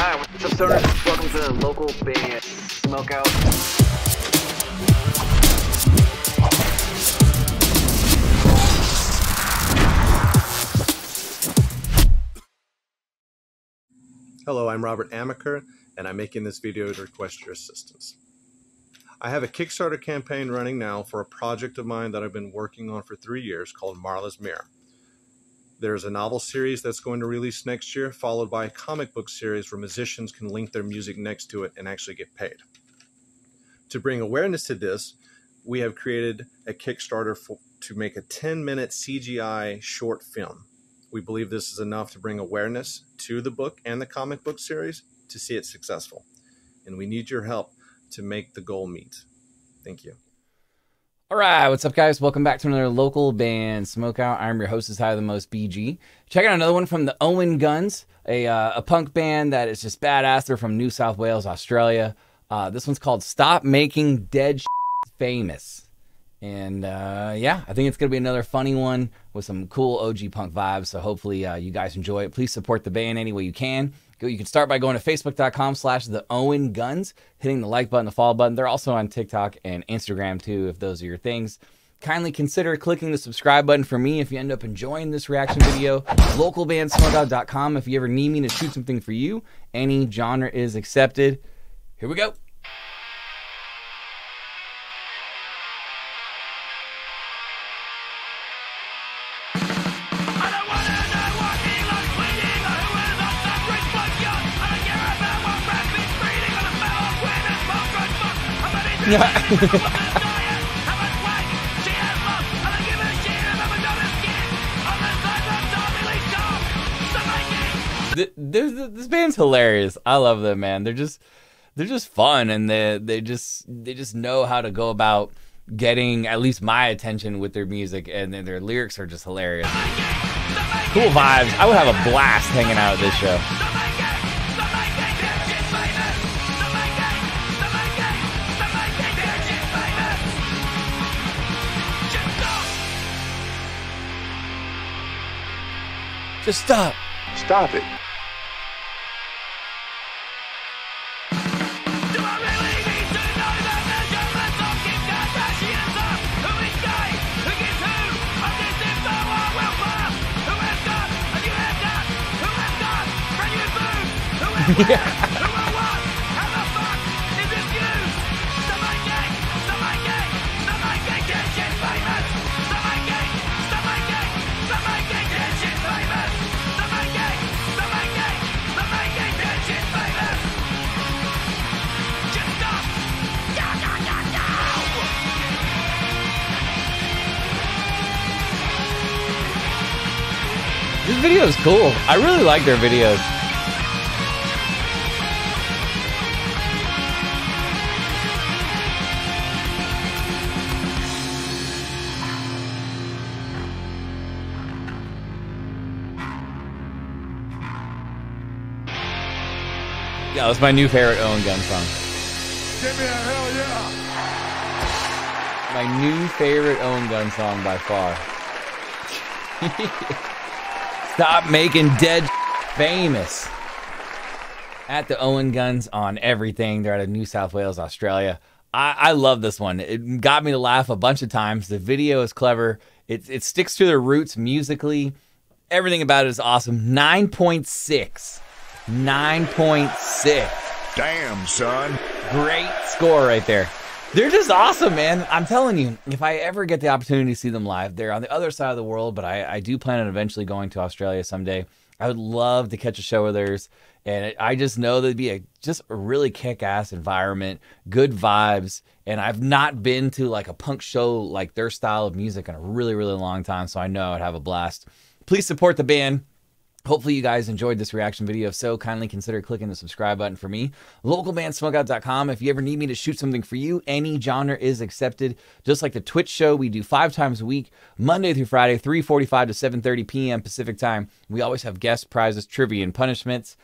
Hi, what's up, stoners? Welcome to the Local Band Smokeout. Hello, I'm Robert Amaker, and I'm making this video to request your assistance. I have a Kickstarter campaign running now for a project of mine that I've been working on for 3 years called Marla's Mirror. There's a novel series that's going to release next year, followed by a comic book series where musicians can link their music next to it and actually get paid. To bring awareness to this, we have created a Kickstarter to make a 10-minute CGI short film. We believe this is enough to bring awareness to the book and the comic book series to see it successful. And we need your help to make the goal meet. Thank you. All right, what's up, guys? Welcome back to another Local Band Smokeout. I'm your host, is High the Most BG. Check out another one from the Owen Guns, a punk band that is just badass. They're from New South Wales, Australia. This one's called Stop Making Dead Famous. And yeah, I think it's going to be another funny one with some cool OG punk vibes. So hopefully you guys enjoy it. Please support the band any way you can. You can start by going to facebook.com/theowenguns, hitting the like button, the follow button. They're also on TikTok and Instagram too, if those are your things. Kindly consider clicking the subscribe button for me if you end up enjoying this reaction video. Localbandsmokeout.com if you ever need me to shoot something for you. Any genre is accepted. Here we go. This band's hilarious. I love them, man. They're just fun, and they just know how to go about getting at least my attention with their music, and their lyrics are just hilarious. Cool vibes. I would have a blast hanging out at this show. Just stop. Stop it. Yeah. This video is cool. I really like their videos. Yeah, that's my new favorite Owen Gunn song. Give me a hell yeah! My new favorite Owen Gunn song by far. Stop Making Dead Famous. At the Owen Guns on everything. They're out of New South Wales, Australia. I love this one. It got me to laugh a bunch of times. The video is clever. It sticks to their roots musically. Everything about it is awesome. 9.6. 9.6. Damn, son. Great score right there. They're just awesome, man. I'm telling you, if I ever get the opportunity to see them live, they're on the other side of the world, but I do plan on eventually going to Australia someday. I would love to catch a show of theirs, and I just know there'd be just a really kick-ass environment, good vibes, and I've not been to like a punk show like their style of music in a really, really long time, so I know I'd have a blast. Please support the band. Hopefully you guys enjoyed this reaction video. If so, kindly consider clicking the subscribe button for me. Localbandsmokeout.com. If you ever need me to shoot something for you, any genre is accepted. Just like the Twitch show, we do 5 times a week, Monday through Friday, 3:45 to 7:30 p.m. Pacific time. We always have guest prizes, trivia, and punishments.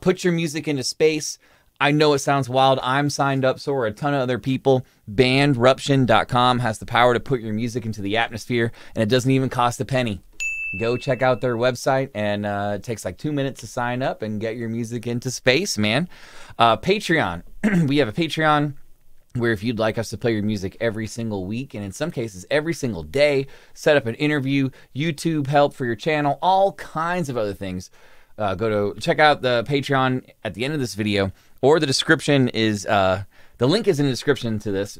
Put your music into space. I know it sounds wild. I'm signed up, so are a ton of other people. Bandruption.com has the power to put your music into the atmosphere, and it doesn't even cost a penny. Go check out their website, and it takes like 2 minutes to sign up and get your music into space, man. Patreon. We have a Patreon where if you'd like us to play your music every single week, and in some cases every single day, set up an interview, YouTube help for your channel, all kinds of other things. Go to check out the Patreon at the end of this video, or the description is the link is in the description to this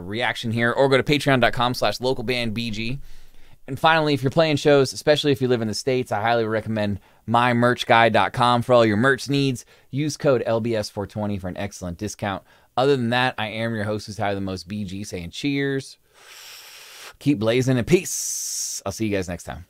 reaction here, or go to patreon.com/localbandbg. And finally, if you're playing shows, especially if you live in the States, I highly recommend mymerchguy.com for all your merch needs. Use code LBS420 for an excellent discount. Other than that, I am your host who's higher than most, BG, saying cheers, keep blazing, and peace. I'll see you guys next time.